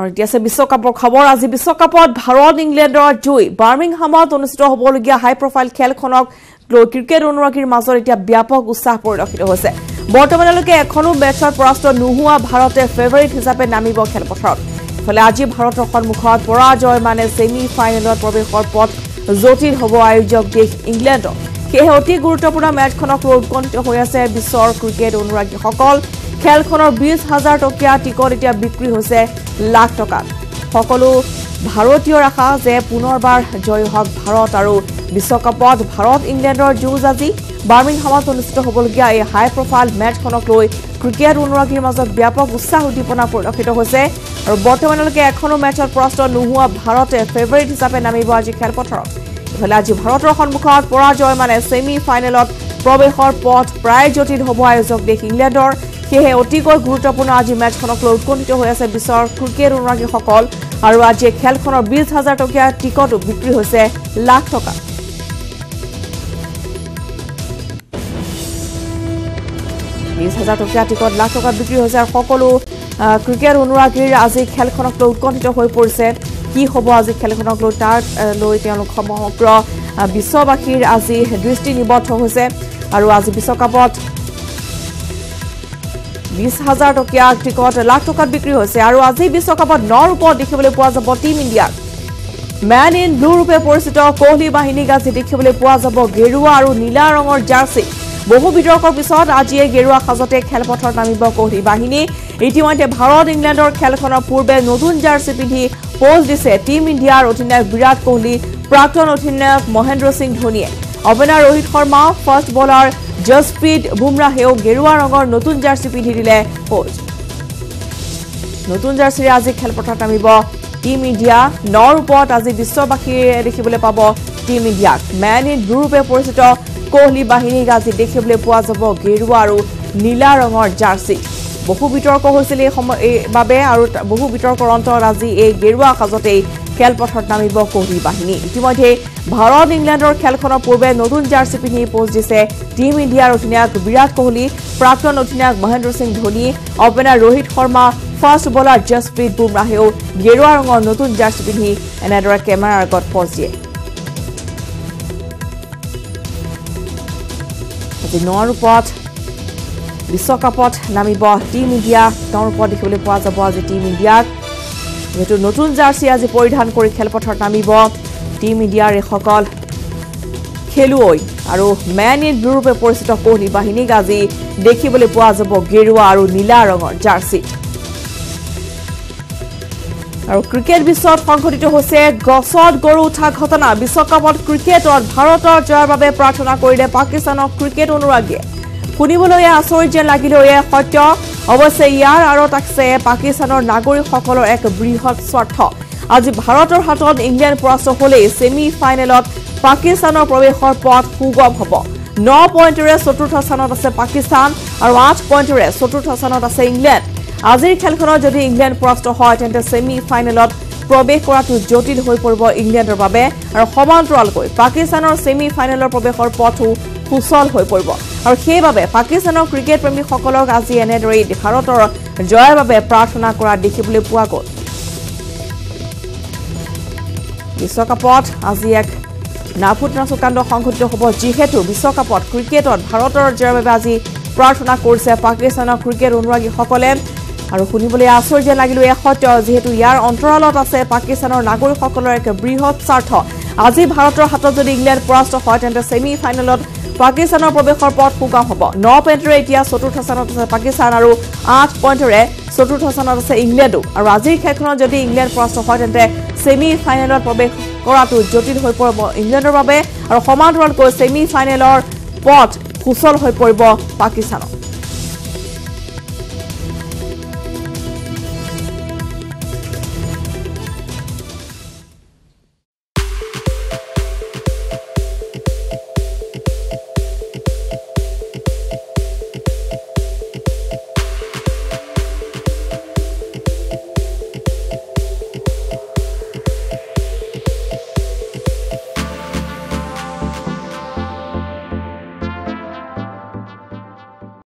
আৰু এতিয়া আছে বিশ্বকাপৰ খবৰ। আজি বিশ্বকাপত ভাৰত ইংলেণ্ডৰ জয়। বাৰ্মিংহামত অনুষ্ঠিত হ'বলগীয়া হাই প্ৰফাইল খেলখনক ক্ৰিকেট অনুৰাগীৰ মাজত এতিয়া ব্যাপক উৎসাহ পৰিলক্ষিত হৈছে। বৰ্তমানলৈকে এখনো মেচত পৰাস্ত নোহোৱা ভাৰতে ফেভাৰিট হিচাপে নামিব খেলপথাৰত। ফলে আজি ভাৰতৰ সন্মুখত পৰাজয় মানে ছেমি ফাইনেলত প্ৰৱেশৰ পথ জটিল হ'ব আয়োজক দেশ ইংলেণ্ডৰ। সেয়েহে অতি গুৰুত্বপূৰ্ণ মেচখনক উৎকণ্ঠিত হৈ আছে বিশ্বৰ ক্ৰিকেট অনুৰাগীসকল। খেলখনৰ 20,000 টকীয়া টিকট এতিয়া বিক্ৰী হৈছে লাখ টকা। সকলো ভাৰতীয়ৰ আশা যে পুনৰবাৰ জয় হওক ভাৰত আৰু বিশ্বকাপত ভাৰত ইংলেণ্ডৰ যুঁজ আজি বাৰ্মিংহামত অনুষ্ঠিত হ'বলগীয়া এই হাই প্ৰফাইল মেচখনক লৈ ক্ৰিকেট অনুৰাগীৰ মাজত ব্যাপক উৎসাহ উদ্দীপনা পৰিলক্ষিত হৈছে আৰু বৰ্তমানলৈকে এখনো মেচত পৰাস্ত নোহোৱা ভাৰতে ফেভাৰিট হিচাপে নামিব আজি খেলপথাৰত। ইফালে আজি ভাৰতৰ সন্মুখত পৰাজয় মানে ছেমি ফাইনেলত প্ৰৱেশৰ পথ প্ৰায় জটিল হ'ব আয়োজক দেশ ইংলেণ্ডৰ। সেয়েহে অতিকৈ গুৰুত্বপূৰ্ণ আজি মেচখনক লৈ উৎকণ্ঠিত হৈ আছে বিশ্বৰ ক্ৰিকেট অনুৰাগীসকল আৰু আজি খেলখনৰ 20,000 টকীয়া টিকটো বিক্ৰী হৈছে লাখ টকা। আৰু সকলো ক্ৰিকেট অনুৰাগীৰ আজি খেলখনক লৈ উৎকণ্ঠিত হৈ পৰিছে। কি হ'ব আজি খেলখনক লৈ তাৰ লৈ তেওঁলোক সমগ্ৰ বিশ্ববাসীৰ আজি দৃষ্টি নিবদ্ধ হৈছে আৰু আজি বিশ্বকাপত 20,000 টকীয়া টিকট লাখ টকাত বিক্ৰী হৈছে আৰু আজি বিশ্বকাপত নৰ ওপৰত দেখিবলৈ পোৱা যাব টিম ইণ্ডিয়াক। মেন ইন ব্লু ৰূপে পৰিচিত কোহলি বাহিনীক আজি দেখিবলৈ পোৱা যাব গেৰুৱা আৰু নীলা ৰঙৰ জাৰ্চি। বহু বিতৰ্কৰ পিছত আজি এই গেৰুৱা সাজতে খেলপথাৰত নামিব কোহলি বাহিনী। ইতিমধ্যে ভাৰত ইংলেণ্ডৰ খেলখনৰ পূৰ্বে নতুন জাৰ্চি পিন্ধি পোজ দিছে টিম ইণ্ডিয়াৰ অধিনায়ক বিৰাট কোহলি, প্ৰাক্তন অধিনায়ক মহেন্দ্ৰ সিং ধোনীয়ে। Opener Rohit Sharma, first bowler Jasprit বুমৰাহেও গেৰুৱা ৰঙৰ নতুন জাৰ্চি পিন্ধি দিলে কোচ। নতুন জাৰ্চিৰে আজি খেলপথাৰত নামিব টিম ইণ্ডিয়া। নৰ ওপৰত আজি বিশ্ববাসীয়ে দেখিবলৈ পাব টিম ইণ্ডিয়াক। মেন ইন ব্লু ৰূপে পৰিচিত কোহলি বাহিনীক আজি দেখিবলৈ পোৱা যাব গেৰুৱা আৰু নীলা ৰঙৰ জাৰ্চি। বহু বিতৰ্ক হৈছিল এইবাবে আৰু বহু বিতৰ্কৰ অন্তত আজি এই গেৰুৱা সাজতেই খেলপথাৰত নামিব কোহলি বাহিনী। ইতিমধ্যে ভাৰত ইংলেণ্ডৰ খেলখনৰ পূৰ্বে নতুন জাৰ্চি পিন্ধি পোজ দিছে টিম ইণ্ডিয়াৰ অধিনায়ক বিৰাট কোহলি, প্ৰাক্তন অধিনায়ক Mahendra Singh Dhoni, opener Rohit Sharma, first bowler Jasprit বুমৰাহেও গেৰুৱা ৰঙৰ নতুন জাৰ্চি পিন্ধি এনেদৰে কেমেৰাৰ আগত পোজ দিয়ে। আজি নৰ ওপৰত বিশ্বকাপত নামিব টিম ইণ্ডিয়া। নৰ ওপৰত দেখিবলৈ পোৱা যাব আজি টিম ইণ্ডিয়াক। যিহেতু নতুন জাৰ্চি আজি পৰিধান কৰি খেলপথাৰত নামিব টিম ইণ্ডিয়াৰ এইসকল খেলুৱৈ আৰু মেন ইন ব্লু ৰূপে পৰিচিত কোহলি বাহিনীক আজি দেখিবলৈ পোৱা যাব গেৰুৱা আৰু নীলা ৰঙৰ জাৰ্চি। আৰু ক্ৰিকেট বিশ্বত সংঘটিত হৈছে গছত গৰু উঠা ঘটনা। বিশ্বকাপত ক্ৰিকেটত ভাৰতৰ জয়ৰ বাবে প্ৰাৰ্থনা কৰিলে পাকিস্তানৰ ক্ৰিকেট অনুৰাগীয়ে। শুনিবলৈ আচৰিত যেন লাগিলেও এয়া সত্য। অৱশ্যে ইয়াৰ আঁৰত আছে পাকিস্তানৰ নাগৰিকসকলৰ এক বৃহৎ স্বাৰ্থ। আজি ভাৰতৰ হাতত ইংলেণ্ড পৰাস্ত হ'লেই ছেমি ফাইনেলত পাকিস্তানৰ প্ৰৱেশৰ পথ সুগম হ'ব। 9 পইণ্টেৰে চতুৰ্থ স্থানত আছে পাকিস্তান আৰু 8 পইণ্টেৰে চতুৰ্থ স্থানত আছে ইংলেণ্ড। আজিৰ খেলখনত যদি ইংলেণ্ড পৰাস্ত হয় তেন্তে ছেমি ফাইনেলত প্ৰৱেশ কৰাটো জটিল হৈ পৰিব ইংলেণ্ডৰ বাবে আৰু সমান্তৰালকৈ পাকিস্তানৰ ছেমি ফাইনেলৰ প্ৰৱেশৰ পথো সুচল হৈ পৰিব আৰু সেইবাবে পাকিস্তানৰ ক্ৰিকেট প্ৰেমীসকলক আজি এনেদৰেই ভাৰতৰ জয়ৰ বাবে প্ৰাৰ্থনা কৰা দেখিবলৈ পোৱা গ'ল। বিশ্বকাপত আজি এক নাফুট নাচুকাণ্ড সংঘটিত হ'ব। যিহেতু বিশ্বকাপত ক্ৰিকেটত ভাৰতৰ জয়ৰ বাবে আজি প্ৰাৰ্থনা কৰিছে পাকিস্তানৰ ক্ৰিকেট অনুৰাগীসকলে আৰু শুনিবলৈ আচৰিত লাগিলেও এয়া সত্য। যিহেতু ইয়াৰ অন্তৰালত আছে পাকিস্তানৰ নাগৰিকসকলৰ এক বৃহৎ স্বাৰ্থ। আজি ভাৰতৰ হাতত যদি ইংলেণ্ড পৰাস্ত হয় তেন্তে ছেমি ফাইনেলত পাকিস্তানৰ প্ৰৱেশৰ পথ সুগম হ'ব। 9 পইণ্টেৰে এতিয়া চতুৰ্থ স্থানত আছে পাকিস্তান আৰু 8 পইণ্টেৰে চতুৰ্থ স্থানত আছে ইংলেণ্ডো। আৰু আজিৰ খেলখনত যদি ইংলেণ্ড পৰাস্ত হয় তেন্তে ছেমি ফাইনেলত প্ৰৱেশ কৰাটো জটিল হৈ পৰিব ইংলেণ্ডৰ বাবে আৰু সমান্তৰালকৈ ছেমি ফাইনেলৰ পথ সুচল হৈ পৰিব পাকিস্তানৰ।